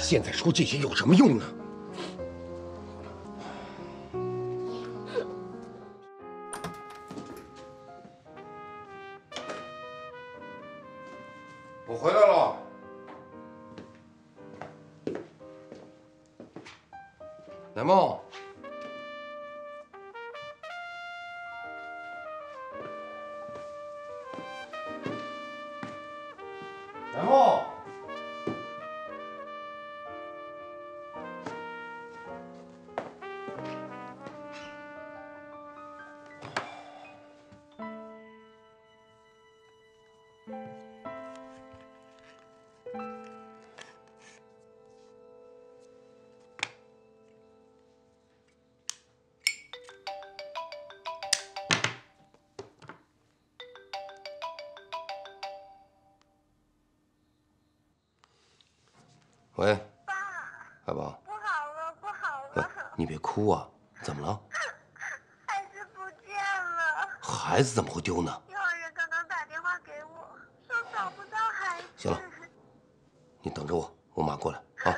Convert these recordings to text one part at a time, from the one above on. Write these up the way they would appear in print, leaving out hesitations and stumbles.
现在说这些有什么用呢？我回来了。乃梦，乃梦。 喂，海宝，不好了，不好了！你别哭啊，怎么了？孩子不见了。孩子怎么会丢呢？幼儿园刚刚打电话给我，说找不到孩子。行了，你等着我，我马上过来啊。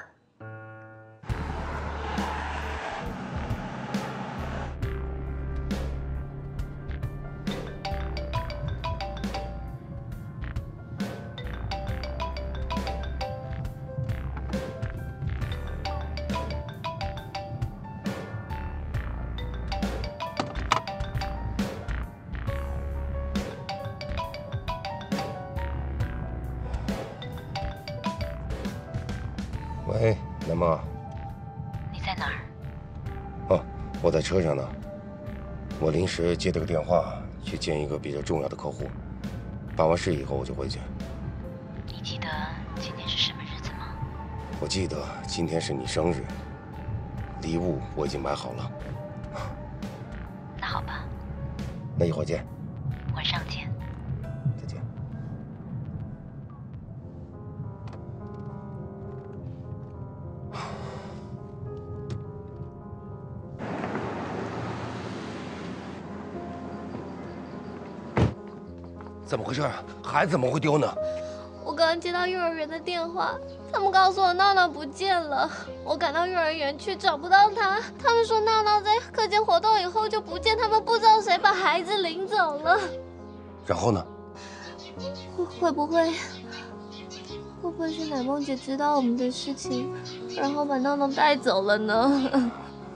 喂，南梦，你在哪儿？哦，我在车上呢。我临时接了个电话，去见一个比较重要的客户。办完事以后我就回去。你记得今天是什么日子吗？我记得今天是你生日，礼物我已经买好了。那好吧，那一会儿见。晚上见。 怎么回事啊？孩子怎么会丢呢？我刚刚接到幼儿园的电话，他们告诉我闹闹不见了。我赶到幼儿园去，找不到他。他们说闹闹在课间活动以后就不见，他们不知道谁把孩子领走了。然后呢？会不会是乃梦姐知道我们的事情，然后把闹闹带走了呢？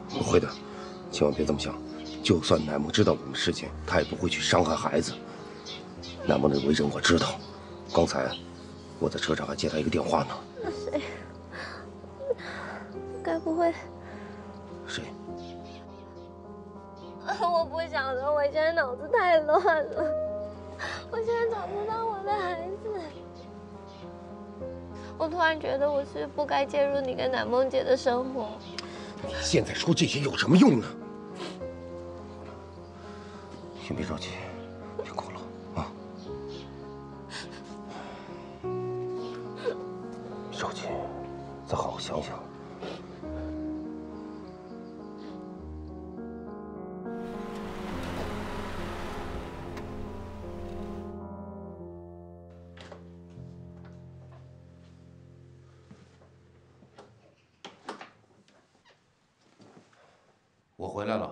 不会的，千万别这么想。就算乃梦知道我们事情，她也不会去伤害孩子。 南梦的为人我知道，刚才我在车上还接他一个电话呢。那谁？该不会？谁？我不想说，我现在脑子太乱了，我现在找不到我的孩子。我突然觉得我是不该介入你跟南梦姐的生活。你现在说这些有什么用呢？先别着急，别哭了。 着急，再好好想想。我回来了。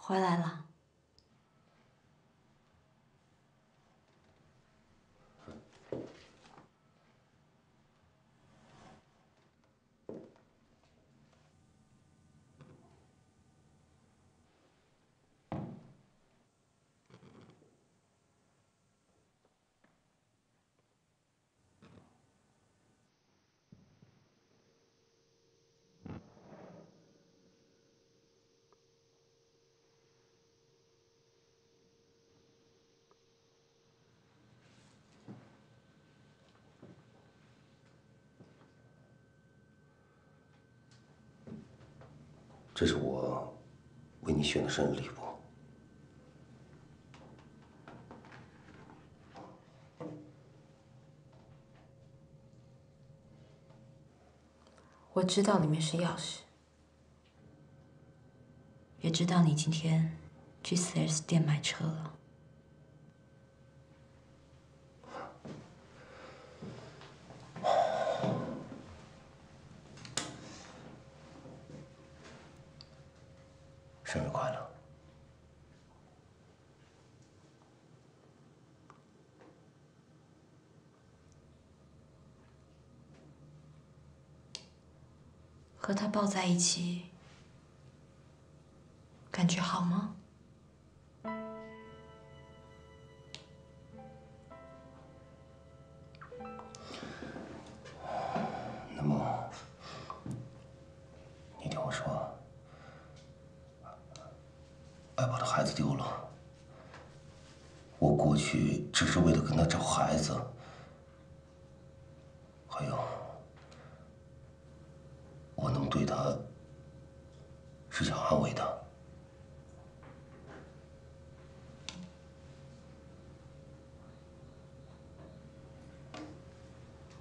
回来了，这是我为你选的生日礼物。 我知道里面是钥匙，也知道你今天去4S店买车了。生日快乐！和他抱在一起，感觉好吗？那么，你听我说，爱宝的孩子丢了，我过去只是为了跟他找孩子，还有。 我能对他，是想安慰他。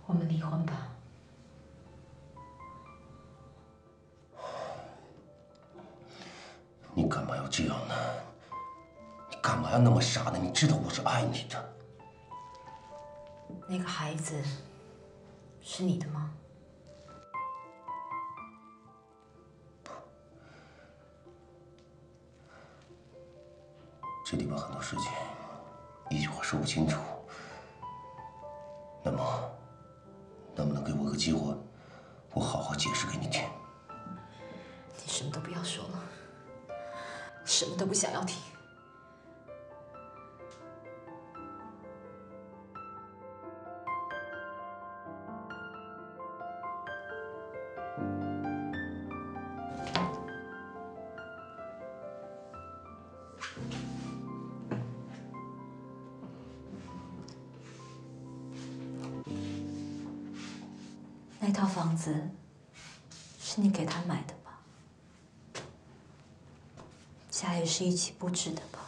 我们离婚吧。你干嘛要这样呢？你干嘛要那么傻呢？你知道我是爱你的。那个孩子是你的吗？ 这里边很多事情，一句话说不清楚。那么，能不能给我个机会，我好好解释给你听？你什么都不要说了，什么都不想要听。那套房子是你给他买的吧？家也是一起布置的吧？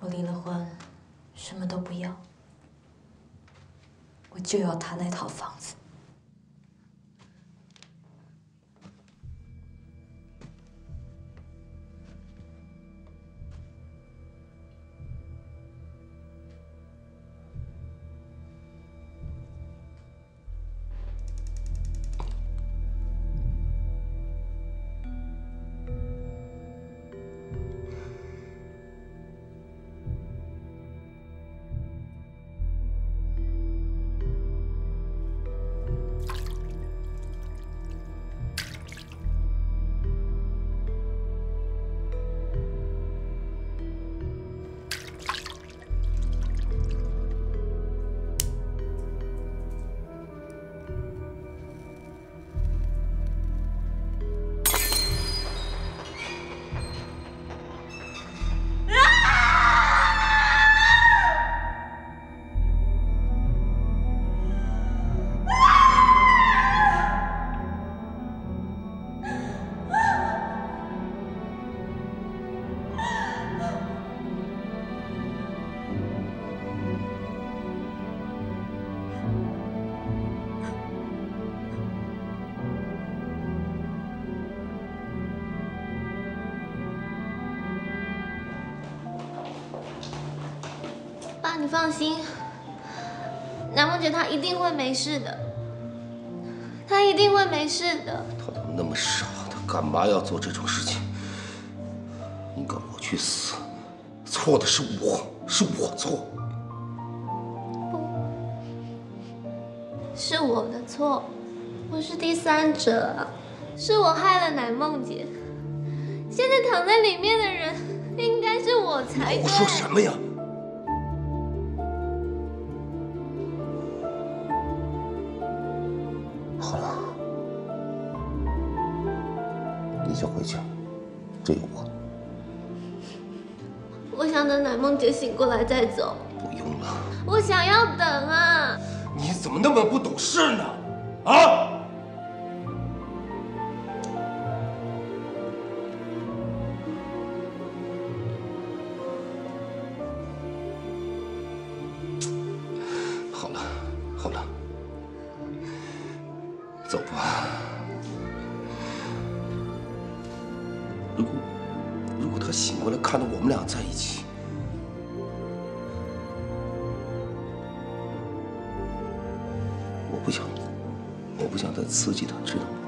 我离了婚，什么都不要，我就要他那套房子。你放心，南梦姐她一定会没事的，她一定会没事的。她怎么那么傻？她干嘛要做这种事情？你赶我去死，错的是我，是我错。不，是我的错，我是第三者啊，是我害了南梦姐。现在躺在里面的人应该是我才对。你说什么呀？ 只有我。我想等南梦姐醒过来再走。不用了。我想要等啊！你怎么那么不懂事呢？啊！走吧。如果他醒过来看到我们俩在一起，我不想再刺激他，知道吗？